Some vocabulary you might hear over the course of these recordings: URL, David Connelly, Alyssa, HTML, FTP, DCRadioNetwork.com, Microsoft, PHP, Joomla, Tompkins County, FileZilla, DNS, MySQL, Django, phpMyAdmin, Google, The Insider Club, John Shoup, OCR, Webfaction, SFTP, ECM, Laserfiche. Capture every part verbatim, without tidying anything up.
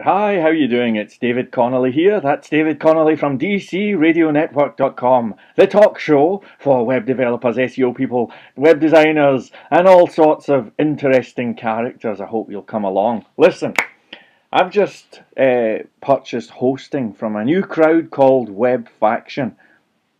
Hi, how are you doing? It's David Connelly here. That's David Connelly from D C radio network dot com, the talk show for web developers, S E O people, web designers, and all sorts of interesting characters. I hope you'll come along. Listen, I've just uh, purchased hosting from a new crowd called Webfaction,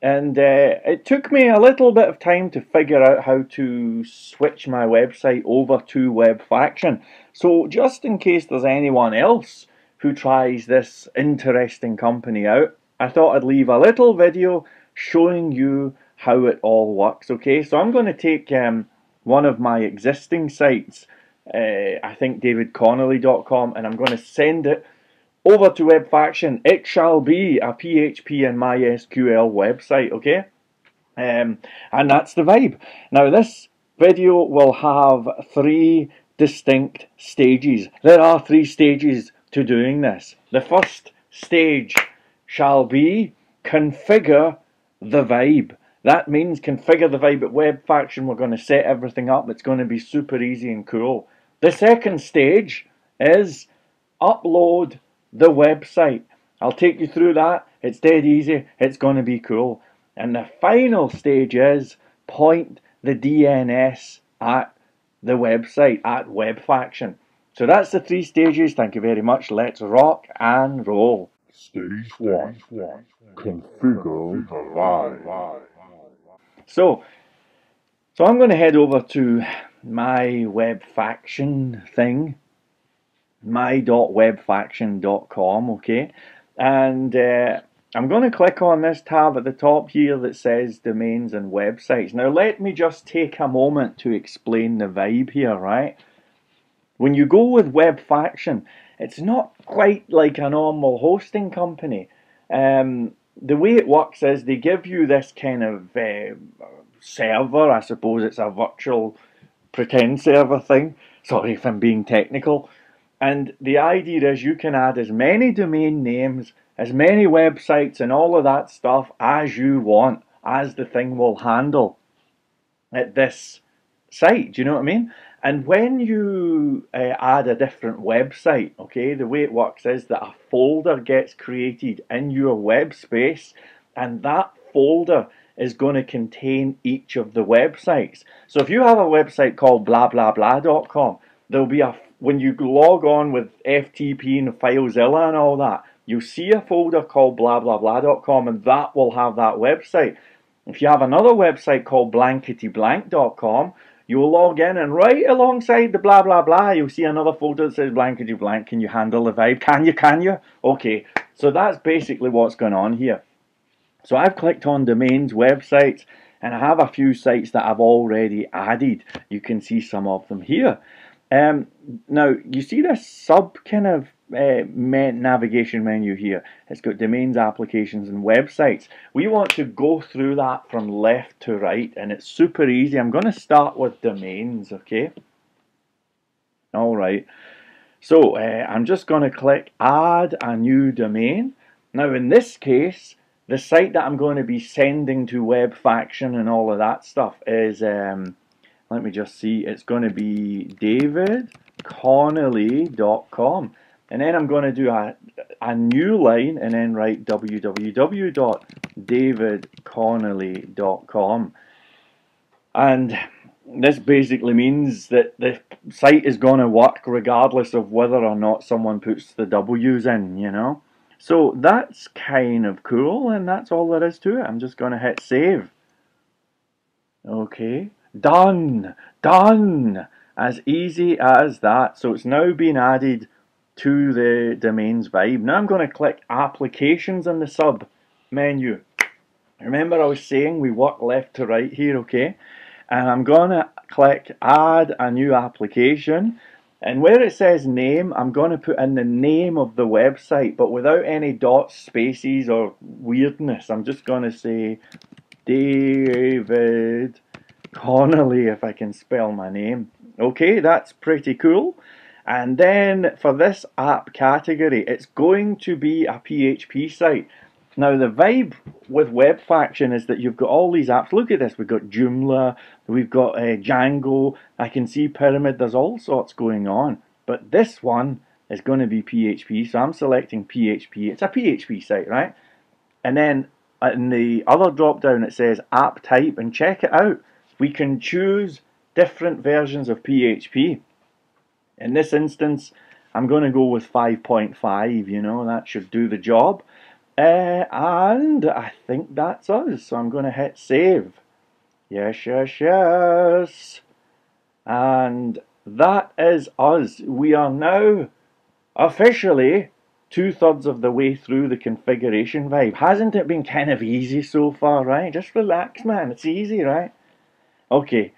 and uh, it took me a little bit of time to figure out how to switch my website over to Webfaction. So just in case there's anyone else who tries this interesting company out, I thought I'd leave a little video showing you how it all works. Okay, so I'm going to take um, one of my existing sites, uh, I think david connelly dot com, and I'm going to send it over to Webfaction. It shall be a P H P and MySQL website, okay? Um, and that's the vibe. Now this video will have three distinct stages. There are three stages to doing this. The first stage shall be configure the vibe. That means configure the vibe at Webfaction. We're going to set everything up. It's going to be super easy and cool. The second stage is upload the website. I'll take you through that. It's dead easy. It's going to be cool. And the final stage is point the D N S at the website, at Webfaction. So that's the three stages. Thank you very much. Let's rock and roll. Stage one, configure the live. So, so I'm going to head over to my Webfaction thing, my dot webfaction dot com, okay? And uh, I'm going to click on this tab at the top here that says domains and websites. Now let me just take a moment to explain the vibe here, right? When you go with Webfaction, it's not quite like a normal hosting company. Um, the way it works is they give you this kind of uh, server. I suppose it's a virtual pretend server thing. Sorry if I'm being technical. And the idea is you can add as many domain names, as many websites and all of that stuff as you want, as the thing will handle at this site. Do you know what I mean? And when you uh, add a different website, okay, the way it works is that a folder gets created in your web space, and that folder is going to contain each of the websites. So if you have a website called blah blah blah dot com, there'll be a when you log on with F T P and FileZilla and all that, you'll see a folder called blah blah blah dot com, and that will have that website. If you have another website called blankety blank dot com, you'll log in and right alongside the blah blah blah, you'll see another folder that says blankety blank. Can you handle the vibe? Can you? Can you? Okay, so that's basically what's going on here. So I've clicked on domains, websites, and I have a few sites that I've already added. You can see some of them here. Um, now, you see this sub kind of uh, navigation menu here. It's got domains, applications, and websites. We want to go through that from left to right, and it's super easy. I'm going to start with domains, okay? All right. So, uh, I'm just going to click Add a New Domain. Now, in this case, the site that I'm going to be sending to Webfaction and all of that stuff is... Um, Let me just see, it's going to be david connelly dot com, and then I'm going to do a, a new line and then write w w w dot david connelly dot com, and this basically means that the site is going to work regardless of whether or not someone puts the W's in, you know. So that's kind of cool, and that's all there is to it. I'm just going to hit save. Okay. Done, done, as easy as that. So it's now been added to the domains vibe. Now I'm going to click applications in the sub menu. Remember I was saying we work left to right here, okay? And I'm going to click add a new application. And where it says name, I'm going to put in the name of the website, but without any dots, spaces, or weirdness. I'm just going to say David Connelly, if I can spell my name. Okay, that's pretty cool. And then for this app category, it's going to be a P H P site. Now the vibe with Webfaction is that you've got all these apps. Look at this, we've got Joomla, we've got uh, Django, I can see Pyramid, there's all sorts going on. But this one is going to be P H P, so I'm selecting P H P. It's a P H P site, right? And then in the other drop down it says app type, and check it out, we can choose different versions of P H P. In this instance I'm going to go with five point five, you know, that should do the job. Uh, and I think that's us, so I'm going to hit save. Yes, yes, yes. And that is us. We are now officially two-thirds of the way through the configuration vibe. Hasn't it been kind of easy so far, right? Just relax, man. It's easy, right? Okay.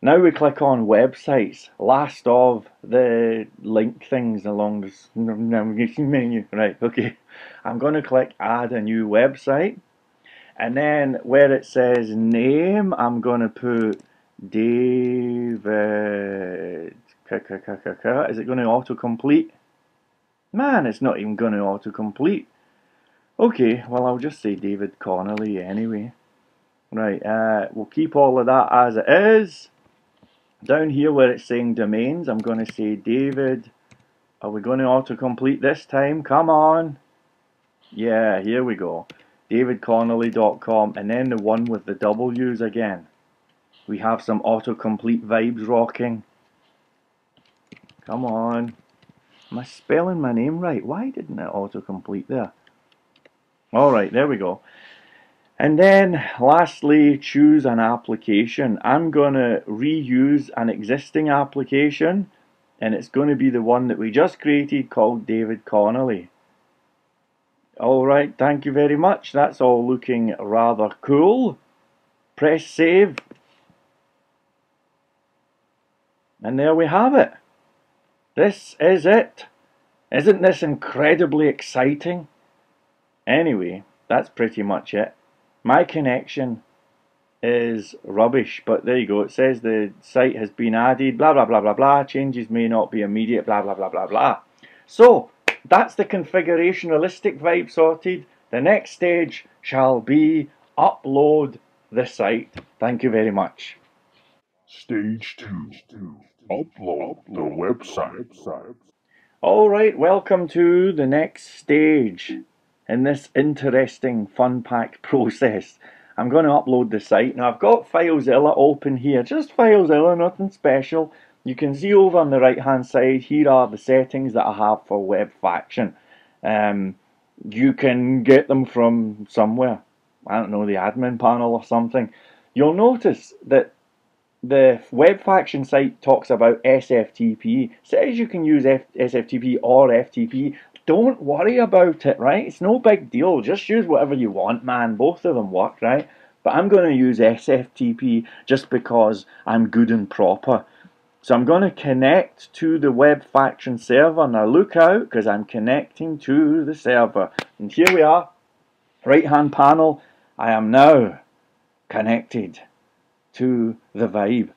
Now we click on websites. Last of the link things along this menu. Right, okay. I'm going to click add a new website. And then where it says name, I'm going to put David. Is it going to autocomplete? Man, it's not even going to autocomplete. Okay, well, I'll just say David Connelly anyway. Right, uh, we'll keep all of that as it is. Down here where it's saying domains, I'm going to say David. Are we going to autocomplete this time? Come on. Yeah, here we go. david connelly dot com, and then the one with the W's again. We have some autocomplete vibes rocking. Come on. Am I spelling my name right? Why didn't it autocomplete there? Alright, there we go. And then lastly, choose an application. I'm going to reuse an existing application, and it's going to be the one that we just created called David Connelly. Alright, thank you very much. That's all looking rather cool. Press save. And there we have it. This is it. Isn't this incredibly exciting? Anyway, that's pretty much it. My connection is rubbish, but there you go. It says the site has been added, blah, blah, blah, blah, blah. Changes may not be immediate, blah, blah, blah, blah, blah. So, that's the configuration-realistic vibe sorted. The next stage shall be upload the site. Thank you very much. Stage two. Upload the website. Alright, welcome to the next stage in this interesting, fun-packed process. I'm going to upload the site. Now, I've got FileZilla open here. Just FileZilla, nothing special. You can see over on the right hand side, here are the settings that I have for Webfaction. Um, you can get them from somewhere. I don't know, the admin panel or something. You'll notice that the Webfaction site talks about S F T P. It says you can use F S F T P or F T P. Don't worry about it, right? It's no big deal. Just use whatever you want, man. Both of them work, right? But I'm going to use S F T P just because I'm good and proper. So I'm going to connect to the Webfaction server. Now look out, because I'm connecting to the server. And here we are, right hand panel. I am now connected to the vibe.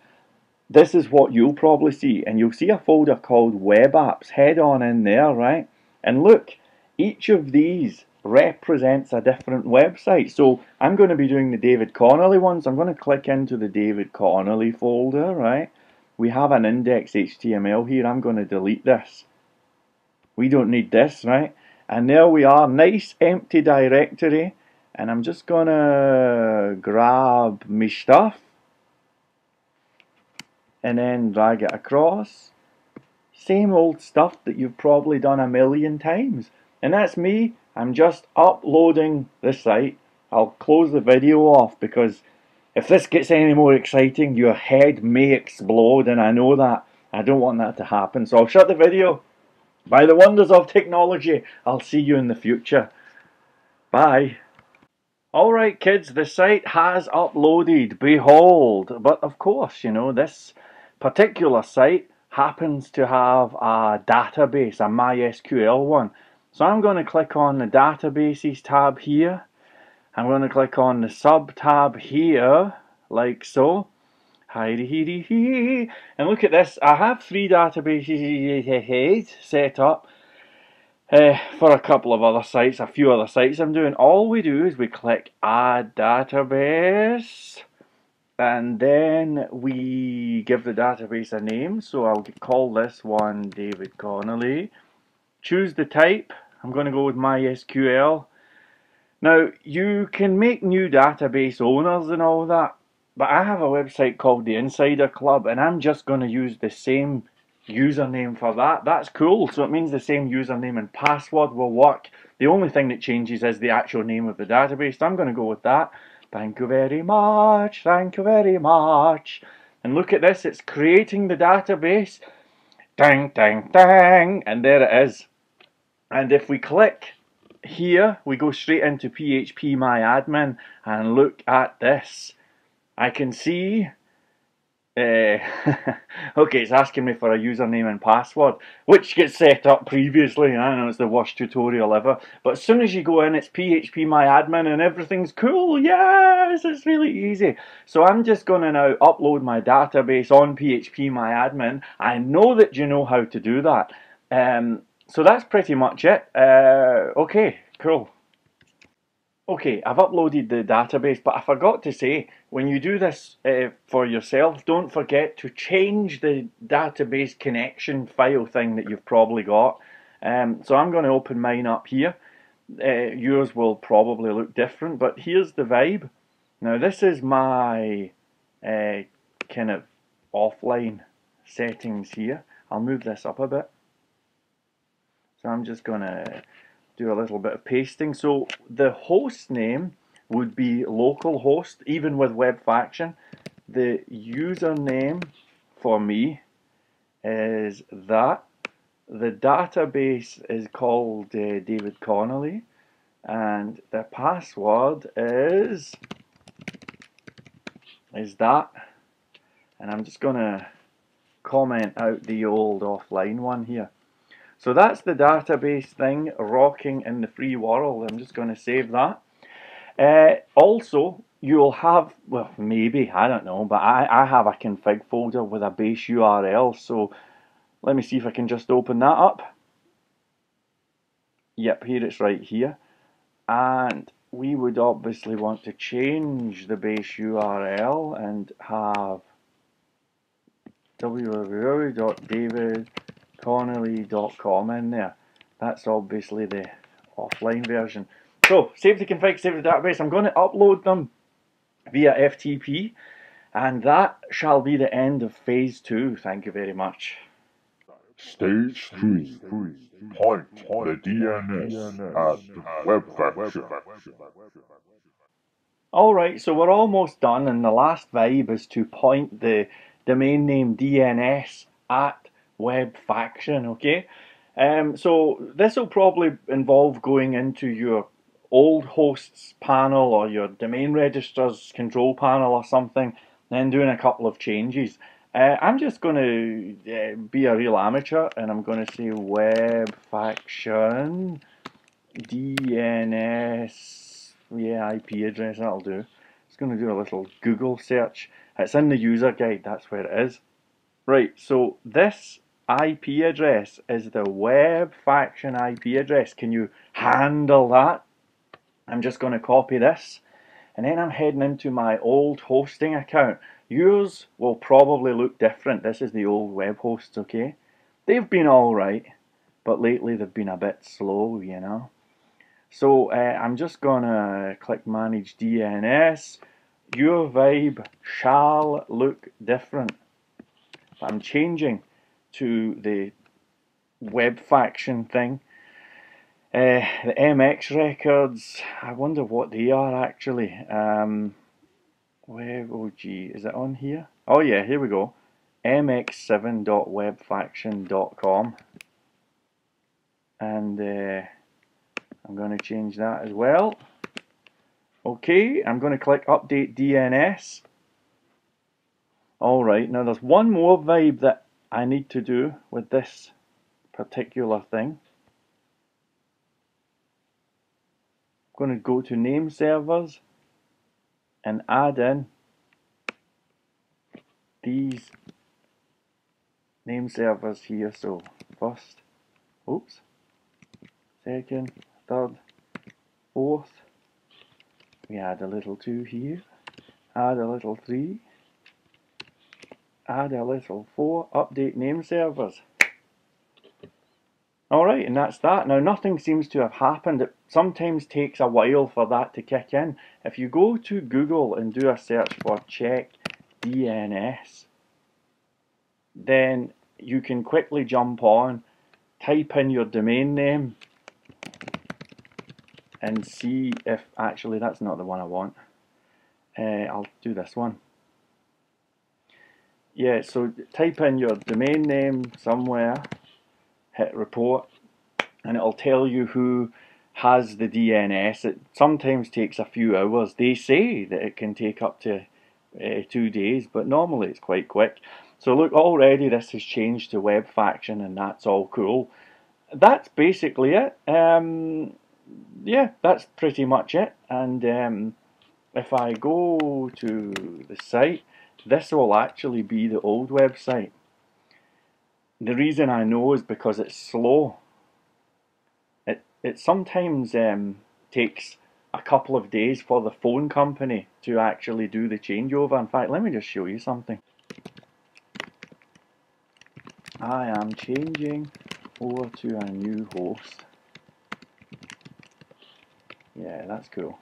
This is what you'll probably see. And you'll see a folder called Web Apps. Head on in there, right? And look, each of these represents a different website. So I'm going to be doing the David Connelly one. So I'm going to click into the David Connelly folder, right? We have an index H T M L here. I'm going to delete this. We don't need this, right? And there we are. Nice empty directory. And I'm just going to grab my stuff. And then drag it across. Same old stuff that you've probably done a million times. And that's me. I'm just uploading the site. I'll close the video off because if this gets any more exciting, your head may explode, and I know that. I don't want that to happen, so I'll shut the video. By the wonders of technology, I'll see you in the future. Bye. Alright kids, the site has uploaded, behold. But of course, you know, this particular site happens to have a database, a My S Q L one. So I'm going to click on the Databases tab here. I'm going to click on the sub tab here, like so. Hi-de-he-de-he. And look at this. I have three databases set up uh, for a couple of other sites, a few other sites I'm doing. All we do is we click Add Database, and then we give the database a name. So I'll call this one David Connelly. Choose the type. I'm going to go with MySQL. Now, you can make new database owners and all that, but I have a website called The Insider Club, and I'm just going to use the same username for that. That's cool, so it means the same username and password will work. The only thing that changes is the actual name of the database, so I'm going to go with that. Thank you very much, thank you very much. And look at this, it's creating the database. Dang, dang, dang, and there it is. And if we click here, we go straight into phpMyAdmin, and look at this. I can see, uh, okay, it's asking me for a username and password, which gets set up previously. I know it's the worst tutorial ever, but as soon as you go in, it's phpMyAdmin and everything's cool. Yes, it's really easy. So I'm just going to now upload my database on phpMyAdmin. I know that you know how to do that. Um, So that's pretty much it. Uh, okay, cool. Okay, I've uploaded the database, but I forgot to say, when you do this uh, for yourself, don't forget to change the database connection file thing that you've probably got. Um, so I'm going to open mine up here. Uh, yours will probably look different, but here's the vibe. Now this is my uh, kind of offline settings here. I'll move this up a bit. So I'm just going to do a little bit of pasting. So the host name would be localhost, even with Webfaction. The username for me is that. The database is called uh, David Connelly. And the password is, is that. And I'm just going to comment out the old offline one here. So that's the database thing rocking in the free world. I'm just going to save that. Uh, also, you'll have, well, maybe, I don't know, but I, I have a config folder with a base U R L. So let me see if I can just open that up. Yep, here it's right here. And we would obviously want to change the base U R L and have w w w dot david connelly dot com in there. That's obviously the offline version. So save the config, save the database. I'm going to upload them via F T P, and that shall be the end of phase two. Thank you very much. Stage three. Point the D N S at Webfaction. Alright, so we're almost done, and the last vibe is to point the domain name D N S at Webfaction, okay? Um, so this will probably involve going into your old hosts panel or your domain registrar's control panel or something, then doing a couple of changes. Uh, I'm just going to uh, be a real amateur, and I'm going to say Webfaction D N S, yeah, I P address, that'll do. It's going to do a little Google search. It's in the user guide, that's where it is. Right, so this I P address is the Webfaction I P address. Can you handle that? I'm just going to copy this, and then I'm heading into my old hosting account. Yours will probably look different. This is the old web hosts, okay? They've been alright, but lately they've been a bit slow, you know. So uh, I'm just going to click Manage D N S. Your vibe shall look different. I'm changing to the Webfaction thing. Uh, the M X records, I wonder what they are actually. Um, where, oh gee, is it on here? Oh yeah, here we go. m x seven dot webfaction dot com. And uh, I'm going to change that as well. Okay, I'm going to click Update D N S. Alright, now there's one more vibe that I need to do with this particular thing. I'm going to go to name servers and add in these name servers here. So first, oops, second, third, fourth. We add a little two here, add a little three. Add a little four, update name servers. Alright, and that's that. Now, nothing seems to have happened. It sometimes takes a while for that to kick in. If you go to Google and do a search for check D N S, then you can quickly jump on, type in your domain name, and see if, actually that's not the one I want. Uh, I'll do this one. Yeah, so type in your domain name somewhere, hit report, and it'll tell you who has the D N S. It sometimes takes a few hours. They say that it can take up to uh, two days, but normally it's quite quick. So look, already this has changed to Webfaction, and that's all cool. That's basically it. Um, yeah, that's pretty much it. And um, if I go to the site, this will actually be the old website. The reason I know is because it's slow. It, it sometimes um, takes a couple of days for the phone company to actually do the changeover. In fact, let me just show you something. I am changing over to a new host. Yeah, that's cool.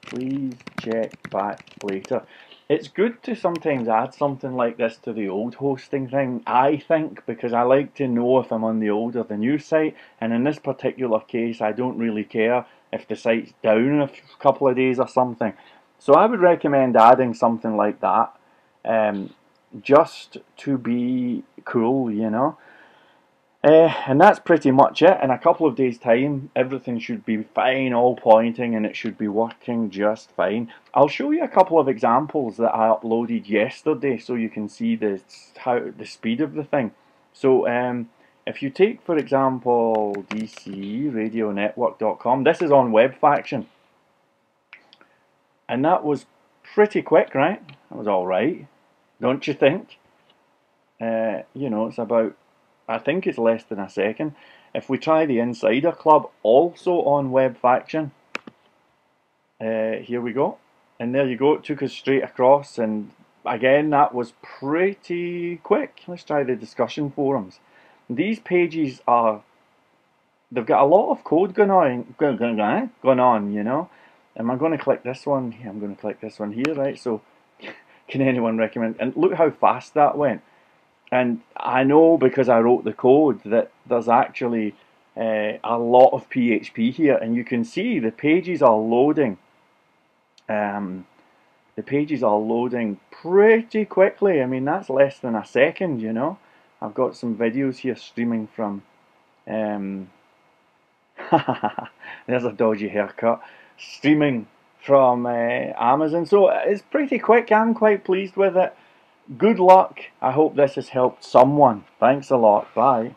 Please check back later. It's good to sometimes add something like this to the old hosting thing, I think, because I like to know if I'm on the old or the new site, and in this particular case I don't really care if the site's down a couple of days or something. So I would recommend adding something like that, um, just to be cool, you know. Uh, and that's pretty much it. In a couple of days time everything should be fine, all pointing, and it should be working just fine. I'll show you a couple of examples that I uploaded yesterday so you can see the, how, the speed of the thing. So um, if you take for example D C radio network dot com, this is on Webfaction, and that was pretty quick, right? That was alright, don't you think? Uh, you know, it's about, I think it's less than a second. If we try the Insider Club, also on Webfaction, uh, here we go, and there you go, it took us straight across, and again that was pretty quick. Let's try the discussion forums. These pages are, they've got a lot of code going on, going on, you know. Am I going to click this one? I'm going to click this one here, right? So, can anyone recommend? And look how fast that went. And I know, because I wrote the code, that there's actually uh, a lot of P H P here, and you can see the pages are loading. Um, the pages are loading pretty quickly. I mean, that's less than a second, you know. I've got some videos here streaming from. Um, there's a dodgy haircut. Streaming from uh, Amazon. So it's pretty quick. I'm quite pleased with it. Good luck. I hope this has helped someone. Thanks a lot. Bye.